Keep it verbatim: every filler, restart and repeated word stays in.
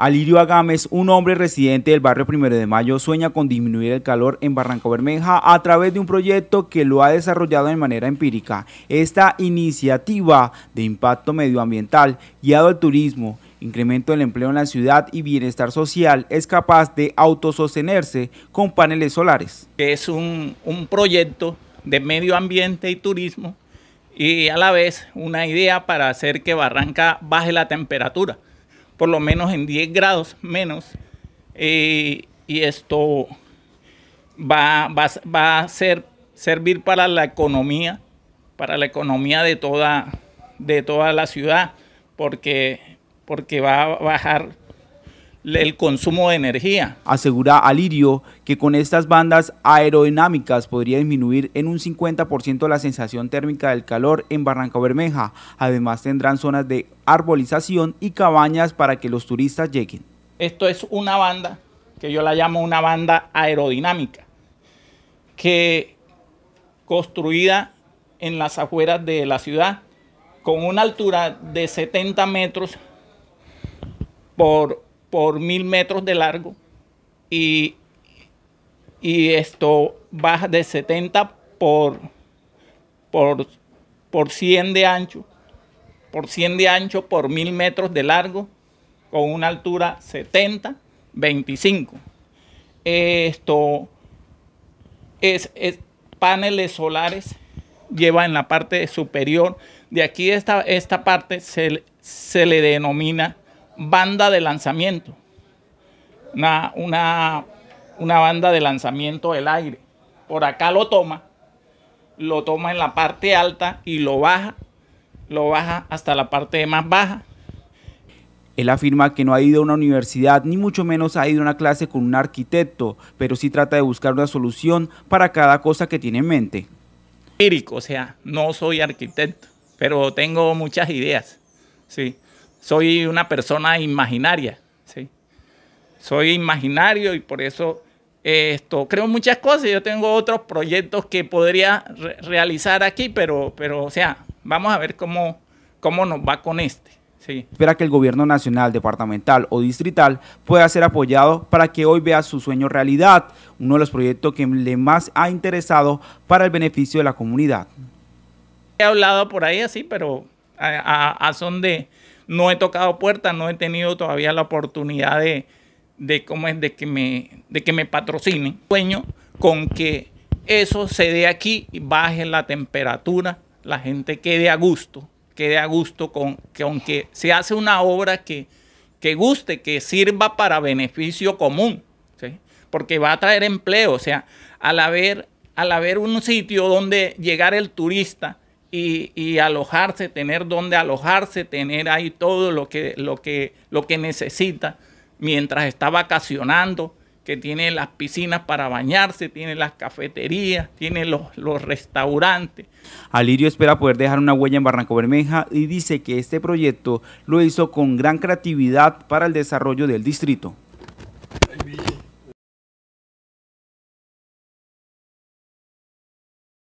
Alirio Agámez, un hombre residente del barrio Primero de Mayo, sueña con disminuir el calor en Barrancabermeja a través de un proyecto que lo ha desarrollado de manera empírica. Esta iniciativa de impacto medioambiental, guiado al turismo, incremento del empleo en la ciudad y bienestar social, es capaz de autosostenerse con paneles solares. Es un, un proyecto de medio ambiente y turismo y a la vez una idea para hacer que Barranca baje la temperatura, por lo menos en diez grados menos, eh, y esto va, va, va a ser, servir para la economía, para la economía de toda, de toda la ciudad, porque, porque va a bajar el consumo de energía. Asegura Alirio que con estas bandas aerodinámicas podría disminuir en un cincuenta por ciento la sensación térmica del calor en Barrancabermeja. Además tendrán zonas de arbolización y cabañas para que los turistas lleguen. Esto es una banda que yo la llamo una banda aerodinámica, que construida en las afueras de la ciudad con una altura de setenta metros por por mil metros de largo, y, y esto baja de setenta por, por, por cien de ancho, por cien de ancho por mil metros de largo, con una altura setenta, veinticinco. Esto es, es paneles solares, lleva en la parte superior, de aquí esta, esta parte se, se le denomina banda de lanzamiento, una, una, una banda de lanzamiento del aire. Por acá lo toma, lo toma en la parte alta y lo baja, lo baja hasta la parte más baja. Él afirma que no ha ido a una universidad, ni mucho menos ha ido a una clase con un arquitecto, pero sí trata de buscar una solución para cada cosa que tiene en mente. Empírico, o sea, no soy arquitecto, pero tengo muchas ideas, sí. Soy una persona imaginaria, ¿sí? Soy imaginario y por eso esto, creo muchas cosas. Yo tengo otros proyectos que podría re realizar aquí, pero, pero o sea, vamos a ver cómo, cómo nos va con este. Sí. Espera que el gobierno nacional, departamental o distrital pueda ser apoyado para que hoy vea su sueño realidad, uno de los proyectos que le más ha interesado para el beneficio de la comunidad. He hablado por ahí así, pero a, a, a son de... No he tocado puertas, no he tenido todavía la oportunidad de, de, ¿cómo es? de que me, de que me patrocinen. Sueño con que eso se dé aquí y baje la temperatura, la gente quede a gusto, quede a gusto con que aunque se hace una obra que, que guste, que sirva para beneficio común, ¿sí? Porque va a traer empleo. O sea, al haber, al haber un sitio donde llegar el turista, Y, y alojarse, tener donde alojarse, tener ahí todo lo que, lo, que, lo que necesita mientras está vacacionando, que tiene las piscinas para bañarse, tiene las cafeterías, tiene los, los restaurantes. Alirio espera poder dejar una huella en Barrancabermeja y dice que este proyecto lo hizo con gran creatividad para el desarrollo del distrito.